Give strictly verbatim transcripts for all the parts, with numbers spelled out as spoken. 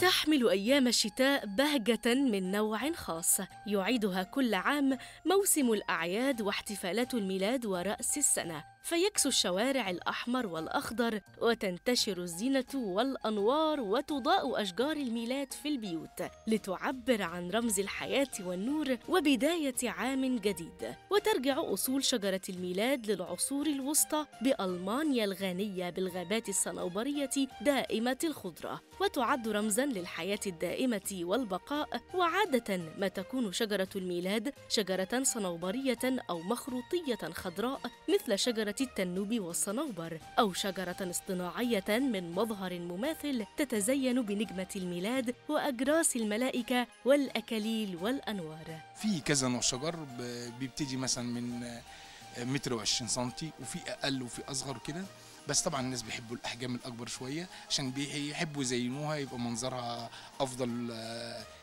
تحمل أيام الشتاء بهجة من نوع خاص يعيدها كل عام موسم الأعياد واحتفالات الميلاد ورأس السنة، فيكسو الشوارع الأحمر والأخضر وتنتشر الزينة والأنوار وتضاء أشجار الميلاد في البيوت لتعبر عن رمز الحياة والنور وبداية عام جديد. وترجع أصول شجرة الميلاد للعصور الوسطى بألمانيا الغنية بالغابات الصنوبرية دائمة الخضرة، وتعد رمزاً للحياة الدائمة والبقاء. وعادة ما تكون شجرة الميلاد شجرة صنوبرية أو مخروطية خضراء مثل شجرة التنوب والصنوبر، أو شجرة اصطناعية من مظهر مماثل تتزين بنجمة الميلاد وأجراس الملائكة والأكاليل والأنوار. في كذا نوع شجر، بيبتدي مثلا من متر وعشرين سنتي، وفي أقل وفي أصغر كده، بس طبعا الناس بيحبوا الأحجام الأكبر شوية عشان بيحبوا يزينوها يبقى منظرها أفضل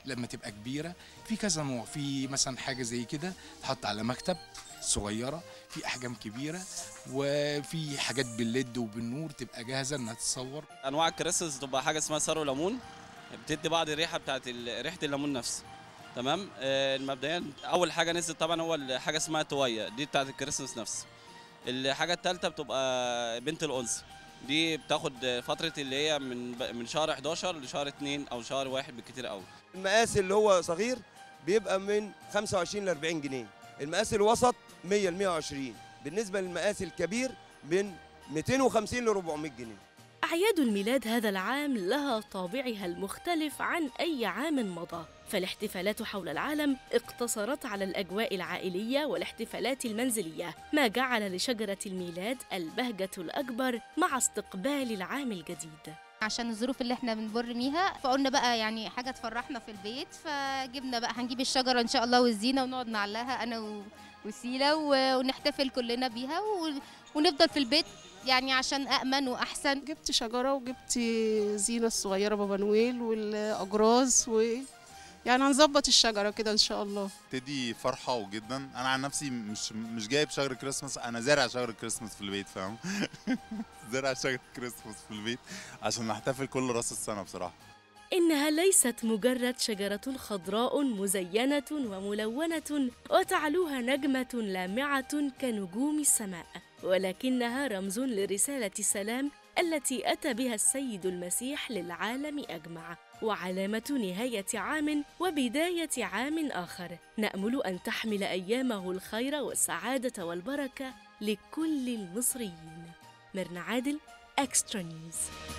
لما تبقى كبيرة. في كذا نوع، في مثلا حاجة زي كده تحط على مكتب صغيرة، في أحجام كبيرة، وفي حاجات بالليد وبالنور تبقى جاهزة إنها تتصور. أنواع الكراسيس تبقى حاجة اسمها سارو ليمون، بتدي بعض الريحة بتاعت ريحة الليمون نفسه. تمام. آه مبدئيا أول حاجة نزلت طبعا هو حاجة اسمها توية، دي بتاعت الكريسماس نفسه. الحاجة الثالثة بتبقى بنت الأنثى، دي بتاخد فترة اللي هي من من شهر احداشر لشهر اتنين أو شهر واحد بالكتير قوي. المقاس اللي هو صغير بيبقى من خمسة وعشرين ل أربعين جنيه. المقاس الوسط مية ل مية وعشرين، بالنسبة للمقاس الكبير من مئتين وخمسين ل أربعمية جنيه. أعياد الميلاد هذا العام لها طابعها المختلف عن أي عام مضى، فالاحتفالات حول العالم اقتصرت على الأجواء العائلية والاحتفالات المنزلية، ما جعل لشجرة الميلاد البهجة الأكبر مع استقبال العام الجديد. عشان الظروف اللي احنا بنمر بيها فقلنا بقى يعني حاجه تفرحنا في البيت، فجبنا بقى هنجيب الشجره ان شاء الله والزينه ونقعد نعلقها انا وسيله ونحتفل كلنا بيها ونفضل في البيت يعني عشان امن واحسن. جبت شجره وجبت زينه الصغيره بابا نويل والاجراس، ويعني هنظبط الشجره كده ان شاء الله. تدي فرحه جدا. انا عن نفسي مش مش جايب شجره كريسماس، انا زارع شجره كريسماس في البيت، فاهم؟ زرع شجرة كريسماس في البيت عشان نحتفل كل راس السنة بصراحة. إنها ليست مجرد شجرة خضراء مزينة وملونة وتعلوها نجمة لامعة كنجوم السماء، ولكنها رمز لرسالة السلام التي أتى بها السيد المسيح للعالم أجمع، وعلامة نهاية عام وبداية عام آخر، نأمل أن تحمل أيامه الخير والسعادة والبركة لكل المصريين. مرنا عادل، إكسترا نيوز.